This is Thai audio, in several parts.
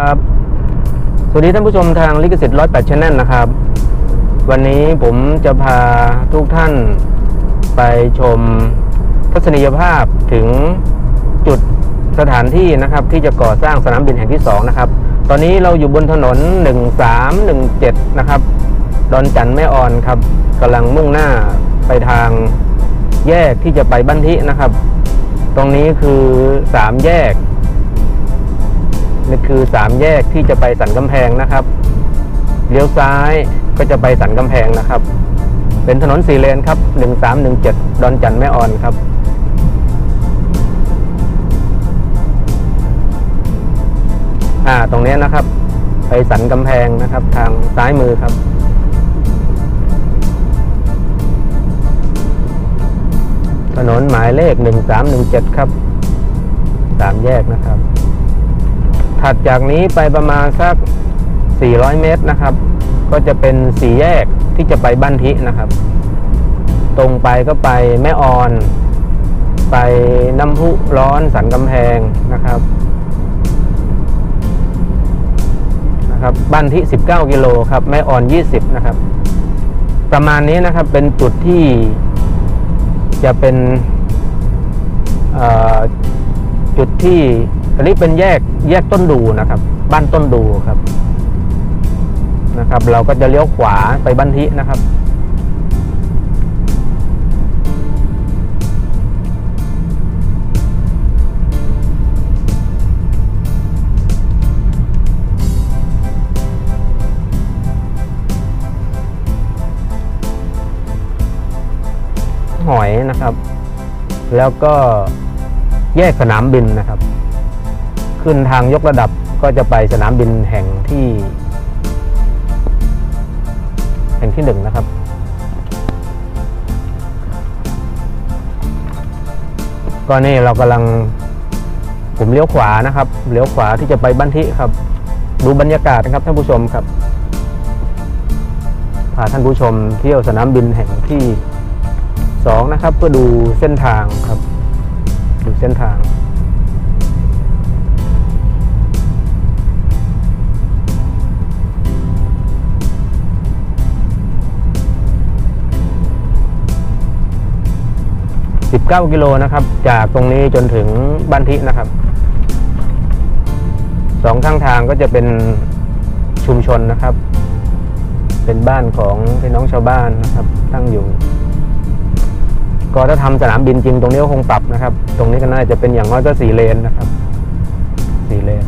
ครับสวัสดีท่านผู้ชมทางลิขสิทธิ์108 Channel นะครับวันนี้ผมจะพาทุกท่านไปชมทัศนียภาพถึงจุดสถานที่นะครับที่จะก่อสร้างสนามบินแห่งที่2นะครับตอนนี้เราอยู่บนถนน1317นะครับดอนจันแม่ออนครับกำลังมุ่งหน้าไปทางแยกที่จะไปบ้านทินะครับตรงนี้คือ3แยกนี่คือ3แยกที่จะไปสันกำแพงนะครับเลี้ยวซ้ายก็จะไปสันกำแพงนะครับเป็นถนน4เลนครับ1317ดอนจันแม่ออนครับตรงนี้นะครับไปสันกำแพงนะครับทางซ้ายมือครับถนนหมายเลข1317ครับ3แยกนะครับถัดจากนี้ไปประมาณสัก400เมตรนะครับก็จะเป็น4แยกที่จะไปบ้านทินะครับตรงไปก็ไปแม่ออนไปน้ำพุร้อนสันกำแพงนะครับบ้านทิ19กิโลครับแม่ออน20นะครับประมาณนี้นะครับเป็นจุดที่จะเป็นจุดที่อันนี้เป็นแยกต้นดูนะครับบ้านต้นดูครับนะครับเราก็จะเลี้ยวขวาไปบ้านทินะครับหอยนะครับแล้วก็แยกสนามบินนะครับขึ้นทางยกระดับก็จะไปสนามบินแห่งที่1นะครับก็นี่เรากำลังผมเลี้ยวขวานะครับเลี้ยวขวาที่จะไปบ้านทิครับดูบรรยากาศนะครับท่านผู้ชมครับพาท่านผู้ชมเที่ยวสนามบินแห่งที่2นะครับเพื่อดูเส้นทางครับดูเส้นทาง19กิโลนะครับจากตรงนี้จนถึงบ้านทินะครับ2ข้างทางก็จะเป็นชุมชนนะครับเป็นบ้านของพี่น้องชาวบ้านนะครับตั้งอยู่ก็ถ้าทำสนามบินจริงตรงนี้ก็คงปรับนะครับตรงนี้ก็น่าจะเป็นอย่างน้อยก็4เลนนะครับ4เลน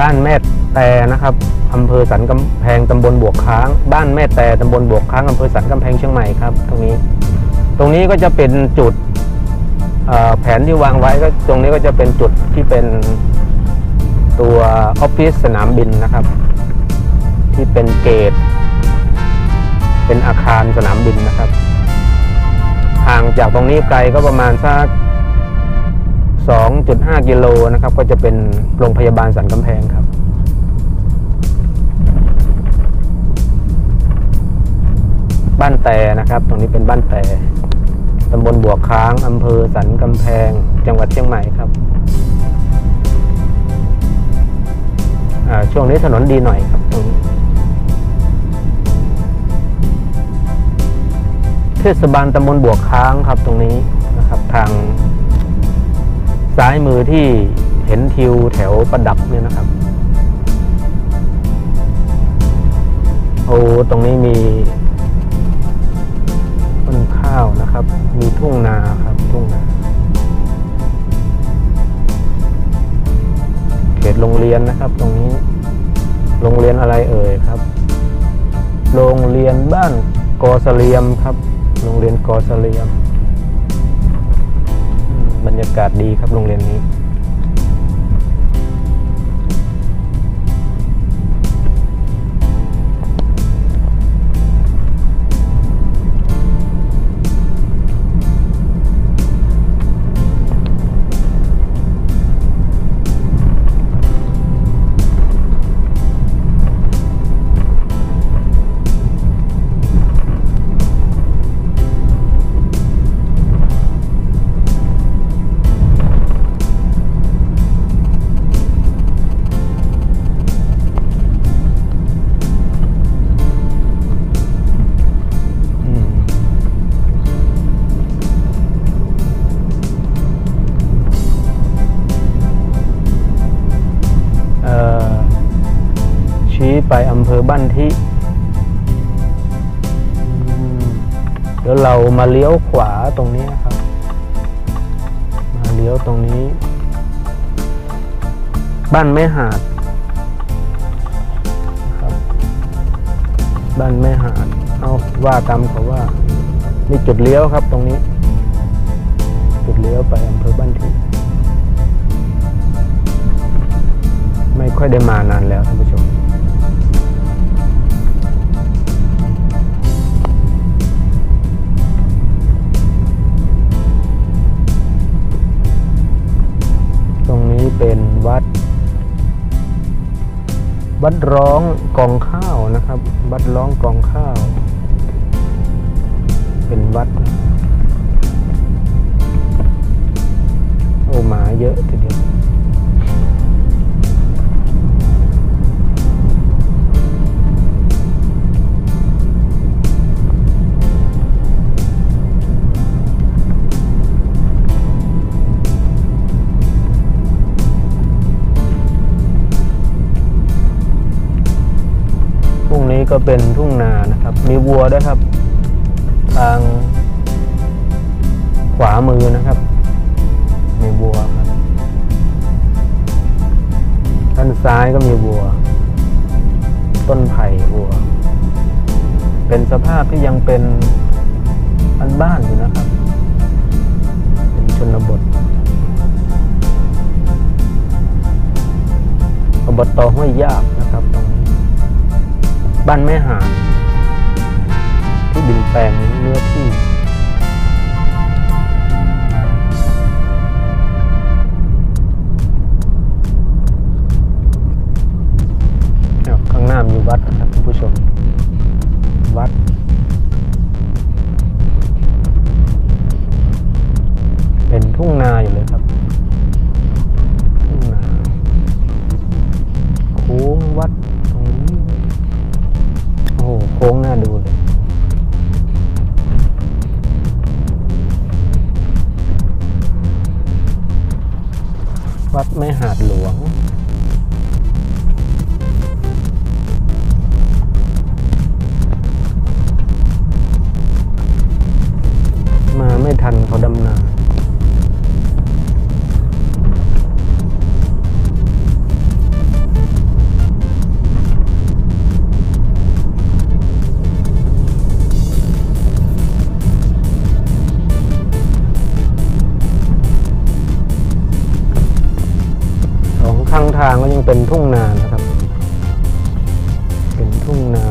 บ้านแม่แต่นะครับอำเภอสันกำแพงตำบลบวกค้างบ้านแม่แต่ตำบลบวกค้างอำเภอสันกำแพงเชียงใหม่ครับตรงนี้ก็จะเป็นจุดแผนที่วางไว้ก็ตรงนี้ก็จะเป็นจุดที่เป็นตัวออฟฟิศสนามบินนะครับที่เป็นเกตเป็นอาคารสนามบินนะครับห่างจากตรงนี้ไกลก็ประมาณสัก2.5 กิโลนะครับก็จะเป็นโรงพยาบาลสันกำแพงครับบ้านแต่นะครับตรงนี้เป็นบ้านแต่ตำบลบวกค้างอำเภอสันกำแพงจังหวัดเชียงใหม่ครับช่วงนี้ถนนดีหน่อยครับตรงนี้เทศบาลตำบลบวกค้างครับตรงนี้นะครับทางซ้ายมือที่เห็นทิวแถวประดับเนี่ยนะครับตรงนี้มีต้นข้าวนะครับมีทุ่งนาครับทุ่งนาเขตโรงเรียนนะครับตรงนี้โรงเรียนอะไรเอ่ยครับโรงเรียนบ้านกอเสลียมครับโรงเรียนกอเสลียมบรรยากาศดีครับโรงเรียนนี้ นี้ไปอำเภอบ้านทิแล้วเรามาเลี้ยวขวาตรงนี้นะครับมาเลี้ยวตรงนี้บ้านแม่หาดครับบ้านแม่หาดเอาว่าตามเขาว่านี่จุดเลี้ยวครับตรงนี้จุดเลี้ยวไปอำเภอบ้านทิไม่ค่อยได้มานานแล้วท่านผู้ชมตรงนี้เป็นวัดร้องกองข้าวนะครับวัดร้องกองข้าวเป็นวัดโอ้หมาเยอะทีเดียวก็เป็นทุ่งนานะครับมีวัวด้วยครับทางขวามือนะครับมีวัวครับด้านซ้ายก็มีวัวต้นไผ่วัวเป็นสภาพที่ยังเป็นบ้านๆอยู่นะครับเป็นชนบทอบต.ห้วยยาบนะครับตรงบ้านแม่หาดที่ดินแปลงเนื้อที่ข้างหน้ามีวัดนะครับท่านผู้ชมวัดเป็นทุ่งนาอยู่เลยครับทุ่งนาโค้งวัดโค้งหน้าดูเลยวัดแม่หาดหลวงมาไม่ทันเขาดำนาทางก็ยังเป็นทุ่งนานะครับเป็นทุ่งนา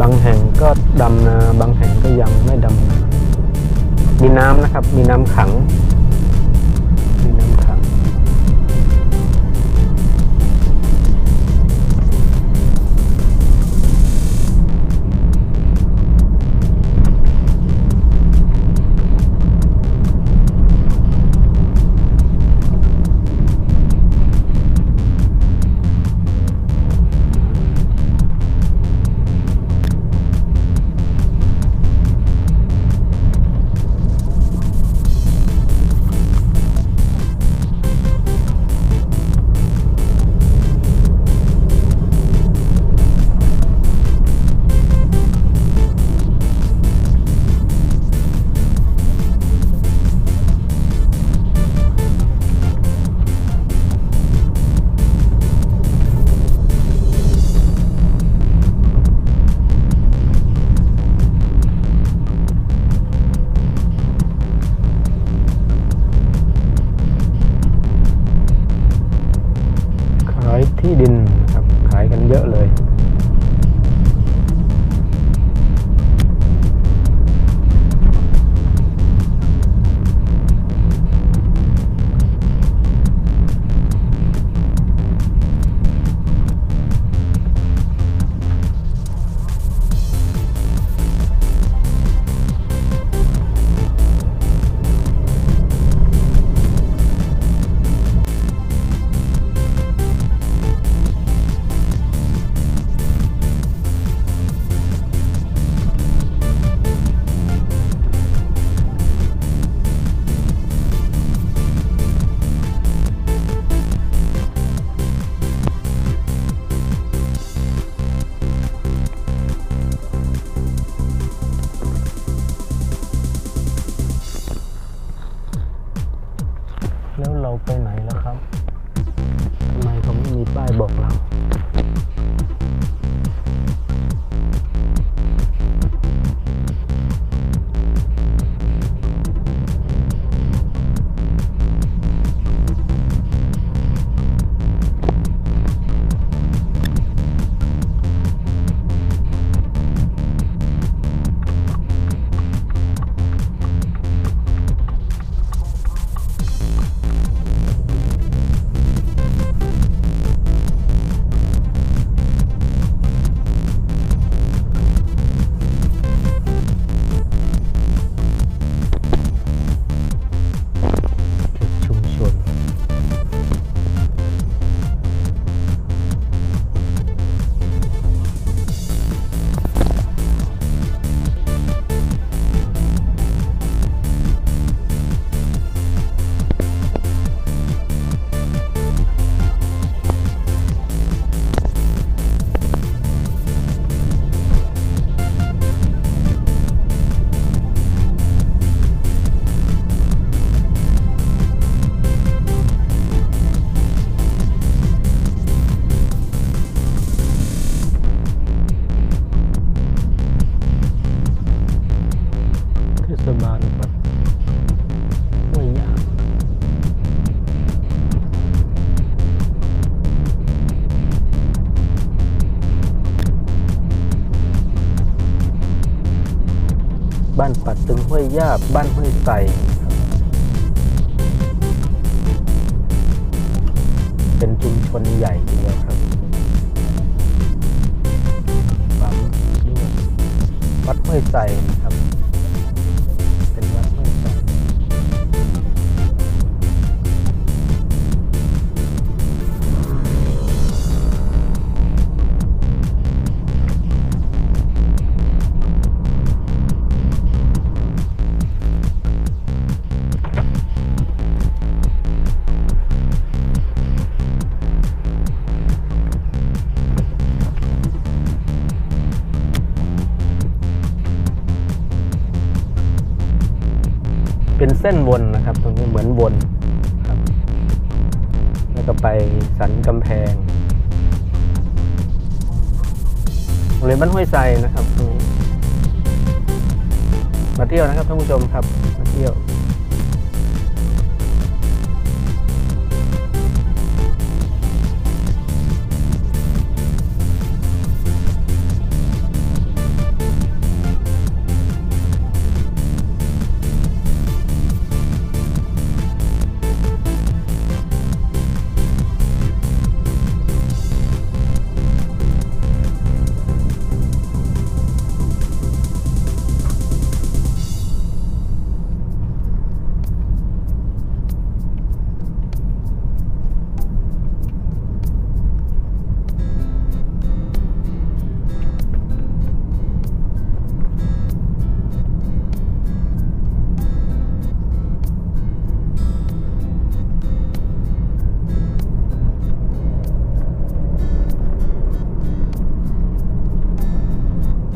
บางแห่งก็ดำนาบางแห่งก็ยังไม่ดำนามีน้ำนะครับมีน้ำขังมีน้ำขังที่ดินนะครับขายกันเยอะเลย บ้านปัดตึงห้วยยาบบ้านห้วยไส่เป็นชุมชนใหญ่ทีเดียวครับวัดห้วยไส่ครับเป็นวัดห้วยไส่เป็นเส้นวนนะครับตรงนี้เหมือนวนครับแล้วก็ไปสันกำแพงโรงเรียนบ้านห้วยไส่นะครับตรงนี้มาเที่ยวนะครับท่านผู้ชมครับมาเที่ยว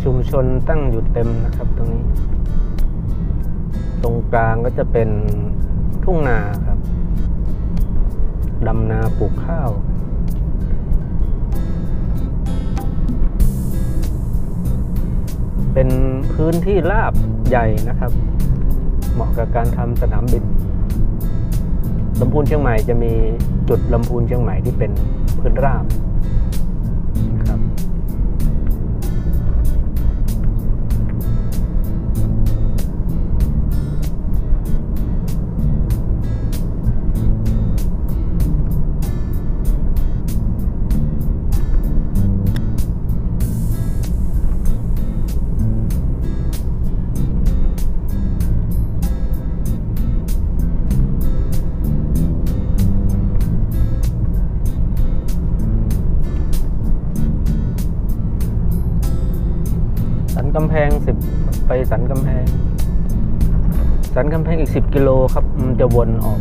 ชุมชนตั้งอยู่เต็มนะครับตรงนี้ตรงกลางก็จะเป็นทุ่งนาครับดำนาปลูกข้าวเป็นพื้นที่ราบใหญ่นะครับเหมาะกับการทำสนามบินลำพูนเชียงใหม่จะมีจุดลำพูนเชียงใหม่ที่เป็นพื้นราบกำแพง10ไปสันกำแพงอีก10กิโลครับมันจะวนออก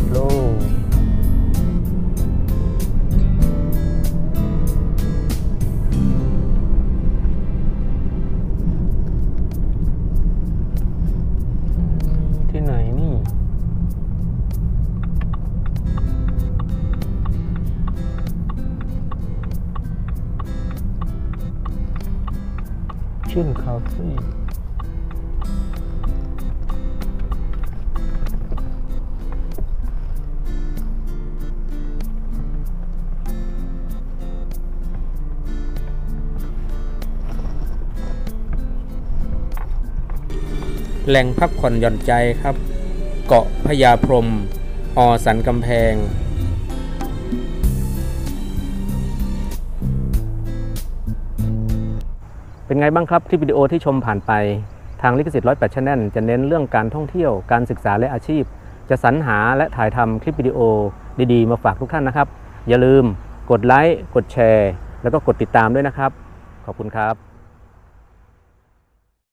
8 โลที่ไหนนี่ชื่นคาเฟ่ แหล่งพักผ่อนหย่อนใจครับเกาะพญาพรหมอสันกำแพงเป็นไงบ้างครับคลิปวิดีโอที่ชมผ่านไปทางลิขสิทธิ์108 Channel จะเน้นเรื่องการท่องเที่ยวการศึกษาและอาชีพจะสรรหาและถ่ายทำคลิปวิดีโอดีๆมาฝากทุกท่านนะครับอย่าลืมกดไลค์กดแชร์แล้วก็กดติดตามด้วยนะครับขอบคุณครับ